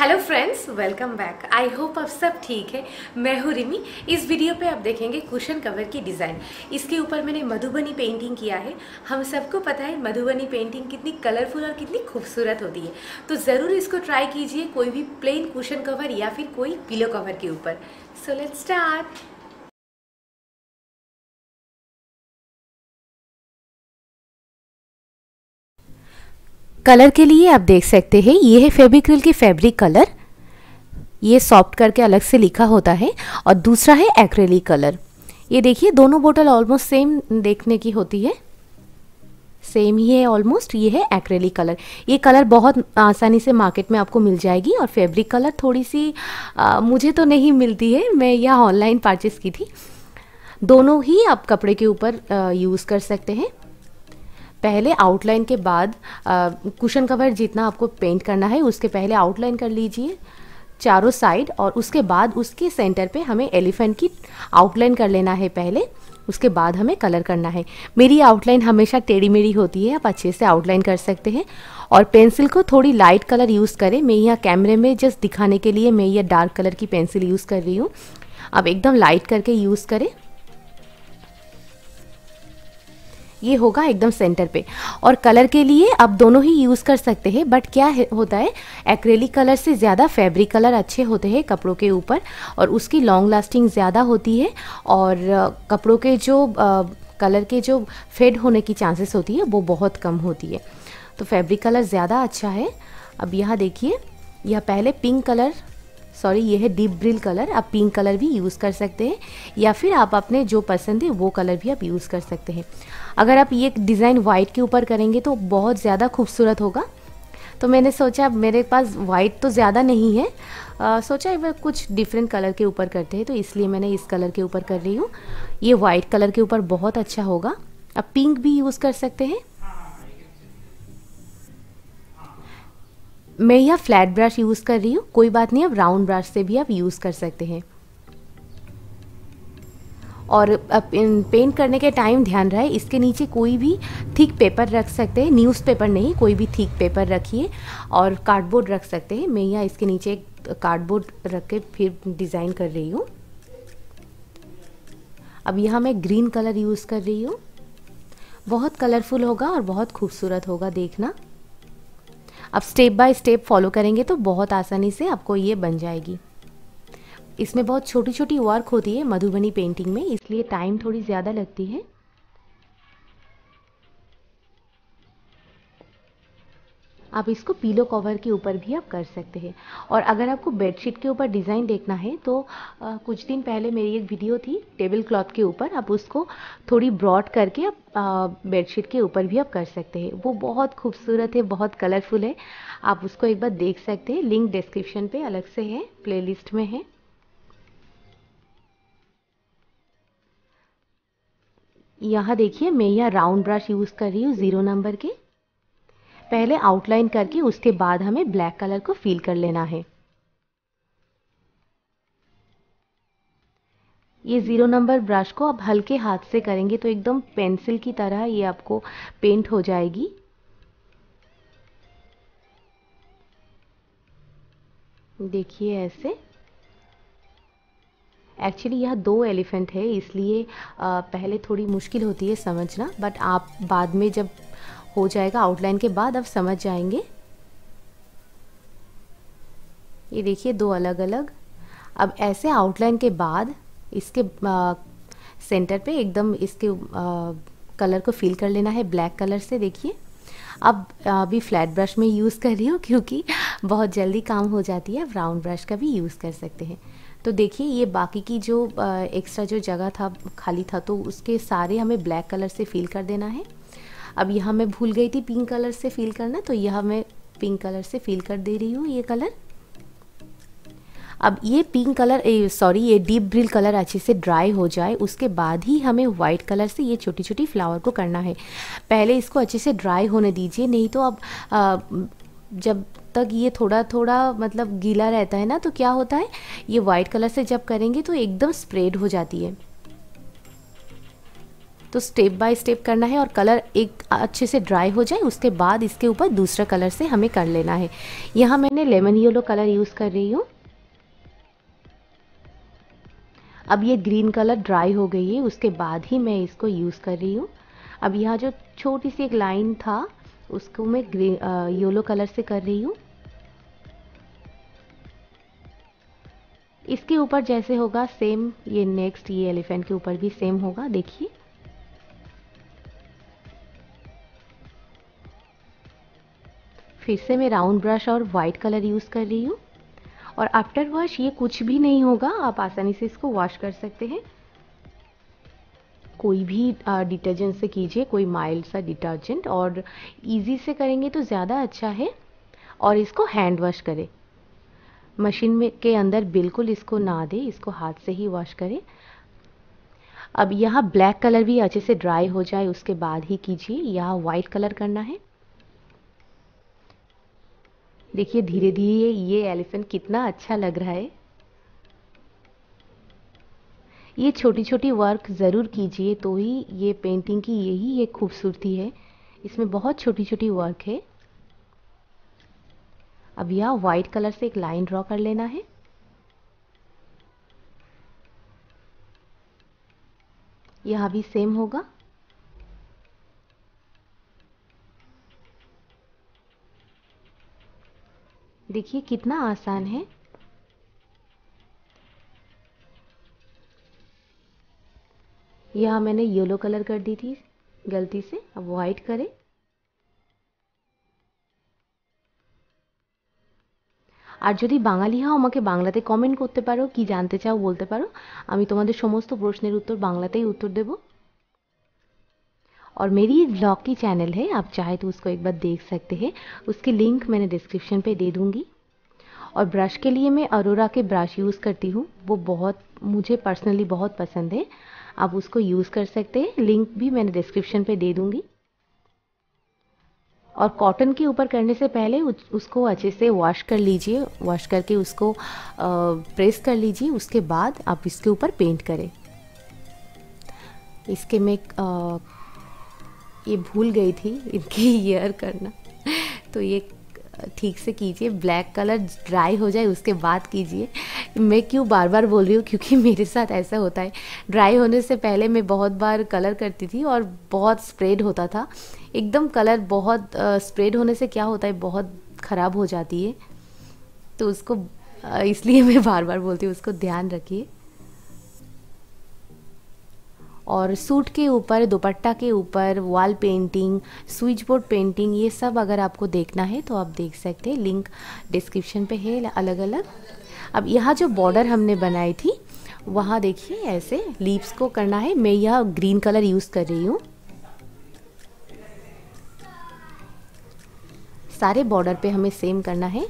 Hello friends, welcome back. I hope आप सब ठीक है। मैं हूँ रिमी। इस वीडियो पे आप देखेंगे कुशन कवर की डिज़ाइन। इसके ऊपर मैंने मधुबनी पेंटिंग किया है। हम सबको पता है मधुबनी पेंटिंग कितनी कलरफुल और कितनी खूबसूरत होती है, तो ज़रूर इसको ट्राई कीजिए कोई भी प्लेन कुशन कवर या फिर कोई पिलो कवर के ऊपर। So let's start. कलर के लिए आप देख सकते हैं, ये है फेविक्रिल की फैब्रिक कलर, ये सॉफ्ट करके अलग से लिखा होता है, और दूसरा है एक्रेलिक कलर। ये देखिए, दोनों बोतल ऑलमोस्ट सेम देखने की होती है, सेम ही है ऑलमोस्ट। ये है एक्रेलिक कलर। ये कलर बहुत आसानी से मार्केट में आपको मिल जाएगी, और फैब्रिक कलर थोड़ी सी मुझे तो नहीं मिलती है, मैं यह ऑनलाइन परचेस की थी। दोनों ही आप कपड़े के ऊपर यूज़ कर सकते हैं। पहले आउटलाइन के बाद कुशन कवर जितना आपको पेंट करना है उसके पहले आउटलाइन कर लीजिए चारों साइड, और उसके बाद उसके सेंटर पे हमें एलिफेंट की आउटलाइन कर लेना है पहले, उसके बाद हमें कलर करना है। मेरी आउटलाइन हमेशा टेढ़ी मेढ़ी होती है, आप अच्छे से आउटलाइन कर सकते हैं। और पेंसिल को थोड़ी लाइट कलर यूज़ करें। मैं यहाँ कैमरे में जस्ट दिखाने के लिए मैं यह डार्क कलर की पेंसिल यूज़ कर रही हूँ, आप एकदम लाइट करके यूज़ करें। ये होगा एकदम सेंटर पे। और कलर के लिए आप दोनों ही यूज़ कर सकते हैं, बट क्या होता है एक्रेलिक कलर से ज़्यादा फैब्रिक कलर अच्छे होते हैं कपड़ों के ऊपर, और उसकी लॉन्ग लास्टिंग ज़्यादा होती है, और कपड़ों के जो कलर के जो फेड होने की चांसेस होती है वो बहुत कम होती है, तो फैब्रिक कलर ज़्यादा अच्छा है। अब यहाँ देखिए, यह पहले पिंक कलर, सॉरी ये है डीप ब्रिल कलर। आप पिंक कलर भी यूज़ कर सकते हैं, या फिर आप अपने जो पसंद है वो कलर भी आप यूज़ कर सकते हैं। अगर आप ये डिज़ाइन वाइट के ऊपर करेंगे तो बहुत ज़्यादा खूबसूरत होगा, तो मैंने सोचा मेरे पास वाइट तो ज़्यादा नहीं है, सोचा एक बार कुछ डिफरेंट कलर के ऊपर करते हैं, तो इसलिए मैंने इस कलर के ऊपर कर रही हूँ। ये वाइट कलर के ऊपर बहुत अच्छा होगा। आप पिंक भी यूज़ कर सकते हैं। मैं यह फ्लैट ब्रश यूज़ कर रही हूँ, कोई बात नहीं, आप राउंड ब्रश से भी आप यूज़ कर सकते हैं। और पेंट करने के टाइम ध्यान रहे, इसके नीचे कोई भी थिक पेपर रख सकते हैं, न्यूज़पेपर नहीं, कोई भी थिक पेपर रखिए, और कार्डबोर्ड रख सकते हैं। मैं यहाँ इसके नीचे एक कार्डबोर्ड रख के फिर डिज़ाइन कर रही हूँ। अब यहाँ मैं ग्रीन कलर यूज़ कर रही हूँ, बहुत कलरफुल होगा और बहुत खूबसूरत होगा देखना। आप स्टेप बाय स्टेप फॉलो करेंगे तो बहुत आसानी से आपको ये बन जाएगी। इसमें बहुत छोटी छोटी वर्क होती है मधुबनी पेंटिंग में, इसलिए टाइम थोड़ी ज़्यादा लगती है। आप इसको पिलो कवर के ऊपर भी आप कर सकते हैं। और अगर आपको बेडशीट के ऊपर डिज़ाइन देखना है तो कुछ दिन पहले मेरी एक वीडियो थी टेबल क्लॉथ के ऊपर, आप उसको थोड़ी ब्रॉड करके आप बेडशीट के ऊपर भी आप कर सकते हैं। वो बहुत खूबसूरत है, बहुत कलरफुल है, आप उसको एक बार देख सकते हैं। लिंक डिस्क्रिप्शन पे अलग से है, प्लेलिस्ट में है। यहाँ देखिए, मैं यहाँ राउंड ब्रश यूज़ कर रही हूँ 0 नंबर के। पहले आउटलाइन करके उसके बाद हमें ब्लैक कलर को फील कर लेना है। ये 0 नंबर ब्रश को आप हल्के हाथ से करेंगे तो एकदम पेंसिल की तरह ये आपको पेंट हो जाएगी। देखिए ऐसे। एक्चुअली यह 2 एलिफेंट है, इसलिए पहले थोड़ी मुश्किल होती है समझना, बट आप बाद में जब हो जाएगा आउटलाइन के बाद आप समझ जाएंगे। ये देखिए 2 अलग अलग। अब ऐसे आउटलाइन के बाद इसके सेंटर पे एकदम इसके कलर को फील कर लेना है ब्लैक कलर से। देखिए अब अभी फ्लैट ब्रश में यूज़ कर रही हूँ क्योंकि बहुत जल्दी काम हो जाती है, ब्राउन ब्रश का भी यूज़ कर सकते हैं। तो देखिए ये बाकी की जो एक्स्ट्रा जो जगह था खाली था, तो उसके सारे हमें ब्लैक कलर से फील कर देना है। अब यहाँ मैं भूल गई थी पिंक कलर से फील करना, तो यह मैं पिंक कलर से फील कर दे रही हूँ ये कलर। अब ये पिंक कलर सॉरी ये डीप ब्रिल कलर अच्छे से ड्राई हो जाए, उसके बाद ही हमें वाइट कलर से ये छोटी छोटी फ्लावर को करना है। पहले इसको अच्छे से ड्राई होने दीजिए, नहीं तो अब जब तक ये थोड़ा थोड़ा मतलब गीला रहता है ना, तो क्या होता है ये वाइट कलर से जब करेंगे तो एकदम स्प्रेड हो जाती है। तो स्टेप बाय स्टेप करना है और कलर एक अच्छे से ड्राई हो जाए उसके बाद इसके ऊपर दूसरा कलर से हमें कर लेना है। यहाँ मैंने लेमन येलो कलर यूज़ कर रही हूँ। अब ये ग्रीन कलर ड्राई हो गई है उसके बाद ही मैं इसको यूज़ कर रही हूँ। अब यहाँ जो छोटी सी एक लाइन था उसको मैं येलो कलर से कर रही हूँ। इसके ऊपर जैसे होगा सेम ये नेक्स्ट ये एलिफेंट के ऊपर भी सेम होगा। देखिए फिर से मैं राउंड ब्रश और वाइट कलर यूज़ कर रही हूँ और आफ्टर वॉश ये कुछ भी नहीं होगा, आप आसानी से इसको वॉश कर सकते हैं। कोई भी डिटर्जेंट से कीजिए, कोई माइल्ड सा डिटर्जेंट, और इजी से करेंगे तो ज़्यादा अच्छा है। और इसको हैंड वॉश करें, मशीन में के अंदर बिल्कुल इसको ना दे, इसको हाथ से ही वॉश करें। अब यहाँ ब्लैक कलर भी अच्छे से ड्राई हो जाए उसके बाद ही कीजिए। यहाँ वाइट कलर करना है। देखिए धीरे धीरे ये एलिफेंट कितना अच्छा लग रहा है। ये छोटी छोटी वर्क ज़रूर कीजिए तो ही ये पेंटिंग की यही एक खूबसूरती है, इसमें बहुत छोटी छोटी वर्क है। अब यह वाइट कलर से एक लाइन ड्रॉ कर लेना है। यहाँ भी सेम होगा। देखिए कितना आसान है। यहाँ मैंने येलो कलर कर दी थी गलती से, अब वाइट करें। আর যদি বাঙালি হও আমাকে বাংলাতে কমেন্ট করতে পারো, কি জানতে চাও বলতে পারো, আমি তোমাদের সমস্ত প্রশ্নের উত্তর বাংলাতেই উত্তর দেব। और मेरी ब्लॉग की चैनल है, आप चाहे तो उसको एक बार देख सकते हैं, उसकी लिंक मैंने डिस्क्रिप्शन पे दे दूँगी। और ब्रश के लिए मैं अरोरा के ब्रश यूज़ करती हूँ, वो बहुत मुझे पर्सनली बहुत पसंद है, आप उसको यूज़ कर सकते हैं, लिंक भी मैंने डिस्क्रिप्शन पे दे दूँगी। और कॉटन के ऊपर करने से पहले उसको अच्छे से वॉश कर लीजिए, वॉश करके उसको प्रेस कर लीजिए, उसके बाद आप इसके ऊपर पेंट करें। इसके मैं ये भूल गई थी इनकी ईयर करना, तो ये ठीक से कीजिए। ब्लैक कलर ड्राई हो जाए उसके बाद कीजिए। मैं क्यों बार बार बोल रही हूँ, क्योंकि मेरे साथ ऐसा होता है, ड्राई होने से पहले मैं बहुत बार कलर करती थी और बहुत स्प्रेड होता था एकदम। कलर बहुत स्प्रेड होने से क्या होता है, बहुत ख़राब हो जाती है, तो उसको इसलिए मैं बार बार बोलती हूँ, उसको ध्यान रखिए। और सूट के ऊपर, दुपट्टा के ऊपर, wall painting, switch board painting, ये सब अगर आपको देखना है तो आप देख सकते हैं, लिंक डिस्क्रिप्शन पे है अलग अलग। अब यहाँ जो बॉर्डर हमने बनाई थी वहाँ देखिए ऐसे लीव्स को करना है। मैं यह ग्रीन कलर यूज़ कर रही हूँ। सारे बॉर्डर पे हमें सेम करना है।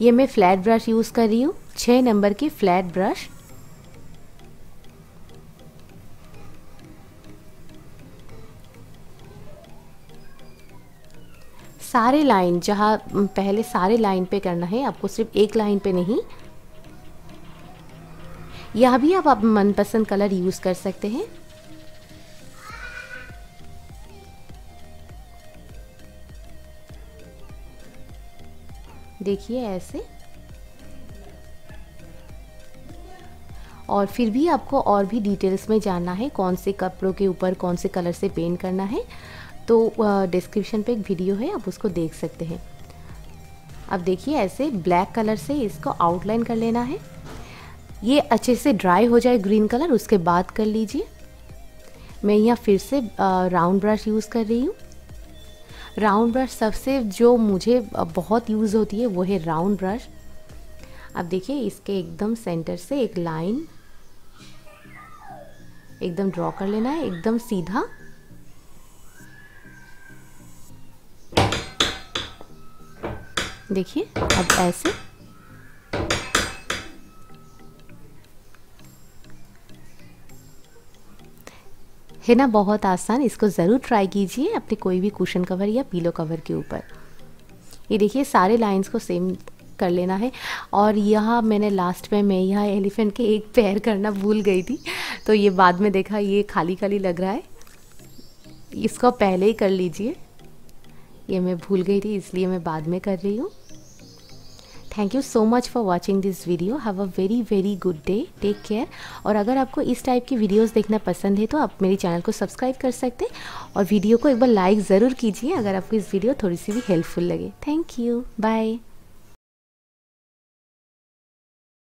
ये मैं फ्लैट ब्रश यूज़ कर रही हूँ, 6 नंबर की फ्लैट ब्रश। सारे लाइन जहाँ पहले सारे लाइन पे करना है आपको, सिर्फ एक लाइन पे नहीं। यह भी आप मनपसंद कलर यूज़ कर सकते हैं। देखिए ऐसे। और फिर भी आपको और भी डिटेल्स में जानना है, कौन से कपड़ों के ऊपर कौन से कलर से पेंट करना है, तो डिस्क्रिप्शन पे एक वीडियो है, आप उसको देख सकते हैं। अब देखिए ऐसे ब्लैक कलर से इसको आउटलाइन कर लेना है। ये अच्छे से ड्राई हो जाए ग्रीन कलर उसके बाद कर लीजिए। मैं यहाँ फिर से राउंड ब्रश यूज़ कर रही हूँ। राउंड ब्रश सबसे जो मुझे बहुत यूज़ होती है वो है राउंड ब्रश। अब देखिए इसके एकदम सेंटर से एक लाइन एकदम ड्रॉ कर लेना है, एकदम सीधा। देखिए अब ऐसे। है ना, बहुत आसान, इसको ज़रूर ट्राई कीजिए अपने कोई भी कुशन कवर या पिलो कवर के ऊपर। ये देखिए सारे लाइंस को सेम कर लेना है। और यहाँ मैंने लास्ट में मैं यहाँ एलिफेंट के एक पैर करना भूल गई थी, तो ये बाद में देखा ये खाली खाली लग रहा है, इसका पहले ही कर लीजिए, ये मैं भूल गई थी इसलिए मैं बाद में कर रही हूँ। Thank you so much for watching this video. Have a very very good day, take care. और अगर आपको इस टाइप की वीडियोस देखना पसंद है तो आप मेरे चैनल को सब्सक्राइब कर सकते हैं और वीडियो को एक बार लाइक ज़रूर कीजिए अगर आपको इस वीडियो थोड़ी सी भी हेल्पफुल लगे। Thank you, bye.